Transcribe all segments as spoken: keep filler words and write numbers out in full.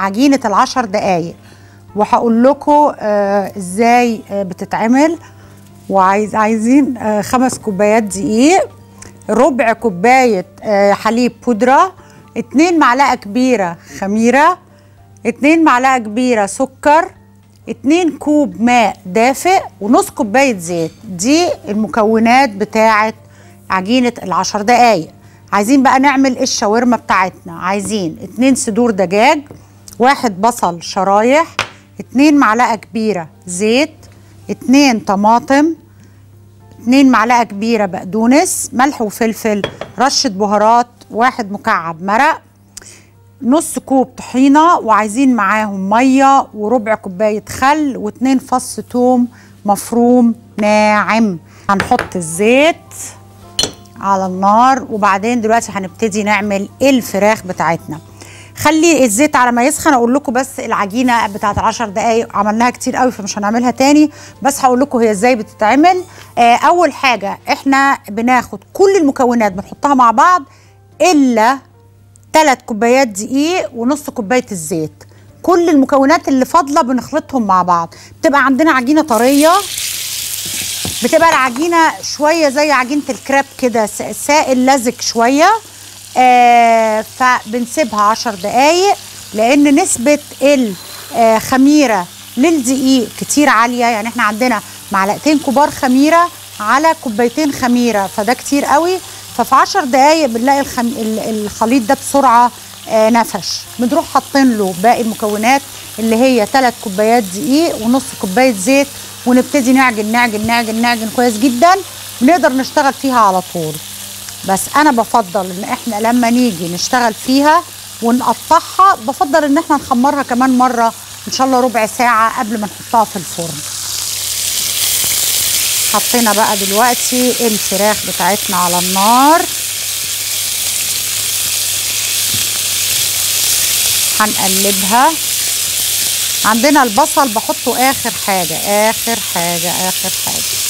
عجينه العشر دقايق وهقول لكم ازاي بتتعمل. وعايز عايزين خمس كوبايات دقيق، ربع كوبايه حليب بودره، اتنين معلقه كبيره خميره، اتنين معلقه كبيره سكر، اتنين كوب ماء دافئ، ونص كوبايه زيت. دي المكونات بتاعه عجينه العشر دقايق. عايزين بقى نعمل الشاورما بتاعتنا. عايزين اتنين صدور دجاج، واحد بصل شرايح، اتنين معلقه كبيره زيت، اتنين طماطم، اتنين معلقه كبيره بقدونس، ملح وفلفل، رشه بهارات، واحد مكعب مرق، نص كوب طحينه، وعايزين معاهم ميه، وربع كوبايه خل، واتنين فص توم مفروم ناعم. هنحط الزيت على النار، وبعدين دلوقتي هنبتدي نعمل الفراخ بتاعتنا. خلي الزيت على ما يسخن. اقول لكم بس العجينه بتاعت العشر دقايق عملناها كتير قوي فمش هنعملها تاني، بس هقول لكم هي ازاي بتتعمل. آه اول حاجه احنا بناخد كل المكونات بنحطها مع بعض الا ثلاث كوبايات دقيق ونص كوبايه الزيت. كل المكونات اللي فاضله بنخلطهم مع بعض، بتبقى عندنا عجينه طريه، بتبقى العجينه شويه زي عجينه الكريب كده، سائل لزج شويه. آه فبنسيبها عشر دقايق لان نسبه الخميره للدقيق كتير عاليه، يعني احنا عندنا معلقتين كبار خميره على كوبايتين خميره، فده كتير قوي. ففي عشر دقايق بنلاقي الخم... الخليط ده بسرعه آه نفش. بنروح حاطين له باقي المكونات اللي هي ثلاث كوبايات دقيق ونص كوبايه زيت، ونبتدي نعجن نعجن نعجن نعجن كويس جدا، ونقدر نشتغل فيها على طول. بس انا بفضل ان احنا لما نيجي نشتغل فيها ونقطعها بفضل ان احنا نخمرها كمان مره ان شاء الله ربع ساعه قبل ما نحطها في الفرن. حطينا بقى دلوقتي الفراخ بتاعتنا على النار، هنقلبها. عندنا البصل بحطه اخر حاجه اخر حاجه اخر حاجه.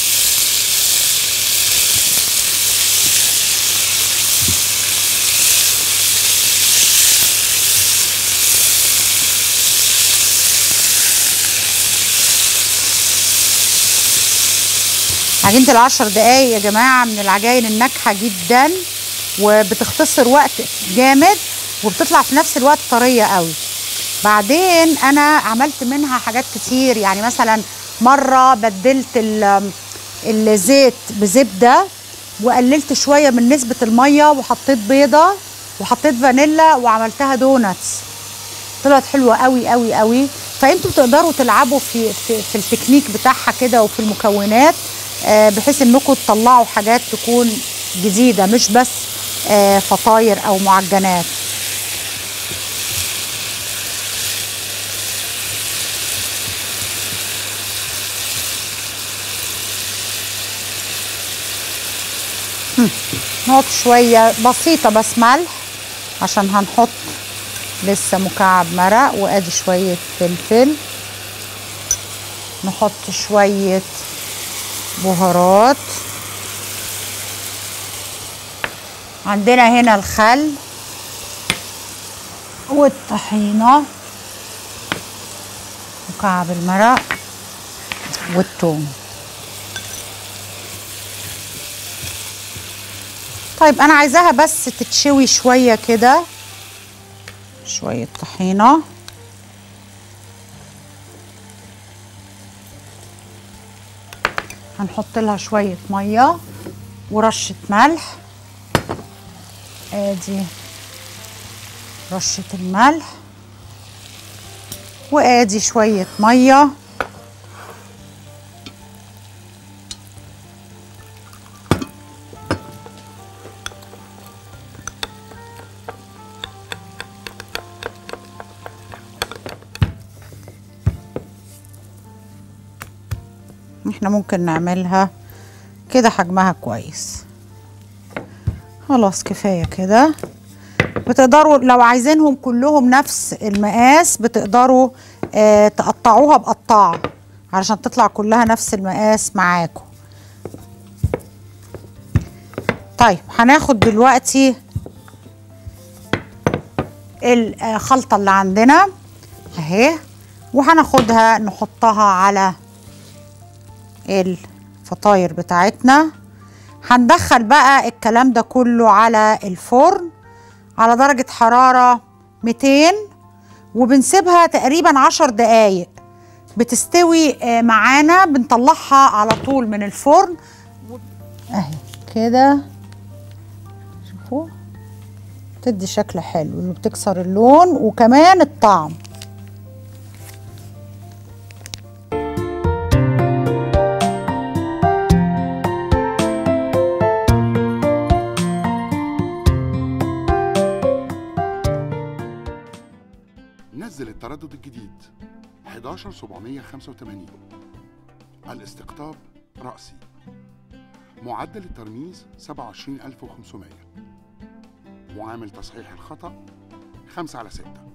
عجينة العشر دقايق يا جماعة من العجائن الناجحة جدا، وبتختصر وقت جامد، وبتطلع في نفس الوقت طرية قوي. بعدين أنا عملت منها حاجات كتير، يعني مثلا مرة بدلت الزيت بزبدة، وقللت شوية من نسبة المية، وحطيت بيضة، وحطيت فانيلا، وعملتها دوناتس. طلعت حلوة قوي قوي قوي. فأنتوا تقدروا تلعبوا في, في, في التكنيك بتاعها كده وفي المكونات، بحيث انكم تطلعوا حاجات تكون جديده مش بس فطاير او معجنات. نحط شويه بسيطه بس ملح عشان هنحط لسه مكعب مرق، وادي شويه فلفل، نحط شويه بهارات. عندنا هنا الخل والطحينة، مكعب المرق، والثوم. طيب انا عايزاها بس تتشوي شوية كده، شوية طحينة. هنحط لها شويه ميه ورشه ملح، ادي رشه الملح، وادي شويه ميه، احنا ممكن نعملها كده حجمها كويس. خلاص كفايه كده. بتقدروا لو عايزينهم كلهم نفس المقاس بتقدروا آه تقطعوها بقطاعه علشان تطلع كلها نفس المقاس معاكم. طيب هناخد دلوقتي الخلطه اللي عندنا، اهي، وهناخدها نحطها على الفطاير بتاعتنا. هندخل بقى الكلام ده كله على الفرن على درجة حرارة مئتين، وبنسيبها تقريبا عشر دقايق بتستوي معانا. بنطلعها على طول من الفرن اهي كده، شوفوا بتدي شكل حلو وبتكسر اللون وكمان الطعم. نزل التردد الجديد واحد واحد سبعة ثمانية خمسة. الاستقطاب رأسي، معدل الترميز سبعة وعشرين ألف وخمسمائة، معامل تصحيح الخطأ خمسة على ستة.